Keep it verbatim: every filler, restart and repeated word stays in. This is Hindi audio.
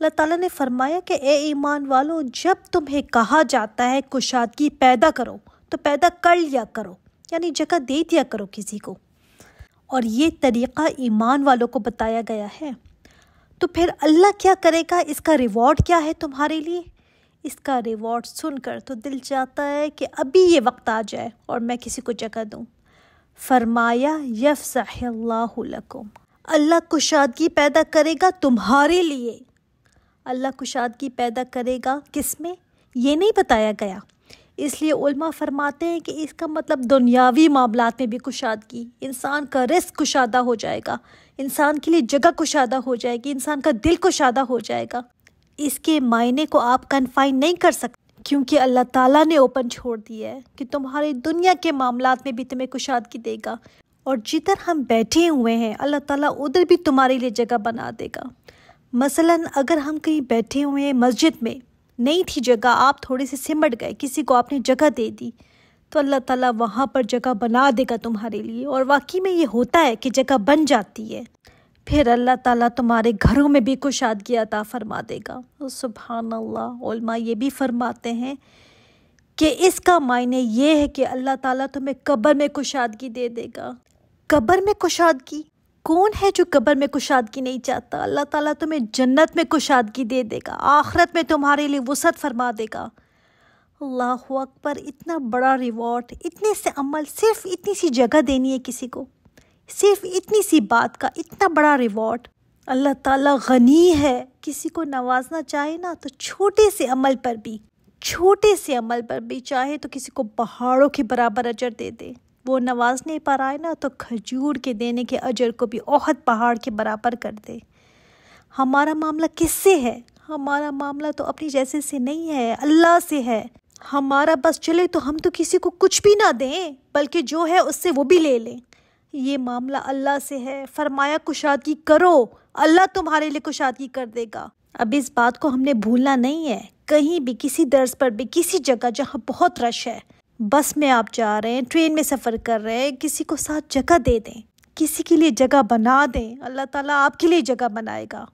अल्लाह ताला ने फरमाया कि ए ईमान वालों, जब तुम्हें कहा जाता है कुशादगी पैदा करो तो पैदा कर लिया करो, यानी जगह दे दिया करो किसी को। और ये तरीक़ा ईमान वालों को बताया गया है। तो फिर अल्लाह क्या करेगा, इसका रिवॉर्ड क्या है तुम्हारे लिए? इसका रिवॉर्ड सुनकर तो दिल चाहता है कि अभी ये वक्त आ जाए और मैं किसी को जगह दूँ। फरमाया यफ़्सहिल्लाहु लकुम, अल्लाह कुशादगी पैदा करेगा तुम्हारे लिए। अल्लाह कुशादगी पैदा करेगा किस में, ये नहीं बताया गया। इसलिए उल्मा फरमाते हैं कि इसका मतलब दुनियावी मामलात में भी कुशादगी, इंसान का रिस्क कुशादा हो जाएगा, इंसान के लिए जगह कुशादा हो जाएगी, इंसान का दिल कुशादा हो जाएगा। इसके मायने को आप कन्फाइन नहीं कर सकते, क्योंकि अल्लाह ताला ने ओपन छोड़ दिया है कि तुम्हारे दुनिया के मामलात में भी तुम्हें कुशादगी देगा। और जिधर हम बैठे हुए हैं अल्लाह ताला उधर भी तुम्हारे लिए जगह बना देगा। मसलन अगर हम कहीं बैठे हुए हैं मस्जिद में, नहीं थी जगह, आप थोड़े से सिमट गए, किसी को आपने जगह दे दी, तो अल्लाह ताला वहाँ पर जगह बना देगा तुम्हारे लिए। और वाकई में ये होता है कि जगह बन जाती है। फिर अल्लाह ताला तुम्हारे घरों में भी कुशादगी अता फरमा देगा। तो सुभान अल्लाह, उल्मा ये भी फरमाते हैं कि इसका मायने ये है कि अल्लाह ताला तुम्हें कब्र में कुशादगी दे देगा। कब्र में कुशादगी, कौन है जो कब्र में कुशादगी नहीं चाहता? अल्लाह ताला तुम्हें जन्नत में कुशादगी दे देगा, आखिरत में तुम्हारे लिए वसअत फरमा देगा। अल्लाहु अकबर, इतना बड़ा रिवॉर्ड, इतने से अमल, सिर्फ इतनी सी जगह देनी है किसी को, सिर्फ इतनी सी बात का इतना बड़ा रिवॉर्ड। अल्लाह ताला गनी है, किसी को नवाजना चाहे ना तो छोटे से अमल पर भी, छोटे से अमल पर भी चाहे तो किसी को पहाड़ों के बराबर अजर दे दे। वो नवाजने पर आए ना तो खजूर के देने के अजर को भी ओहद पहाड़ के बराबर कर दे। हमारा मामला किससे है? हमारा मामला तो अपनी जैसे से नहीं है, अल्लाह से है। हमारा बस चले तो हम तो किसी को कुछ भी ना दें, बल्कि जो है उससे वो भी ले लें। ये मामला अल्लाह से है। फरमाया कुशादगी करो, अल्लाह तुम्हारे लिए कुशादगी कर देगा। अब इस बात को हमने भूलना नहीं है, कहीं भी, किसी दर्स पर भी, किसी जगह जहाँ बहुत रश है, बस में आप जा रहे हैं, ट्रेन में सफ़र कर रहे हैं, किसी को साथ जगह दे दें, किसी के लिए जगह बना दें। अल्लाह ताला आपके लिए जगह बनाएगा।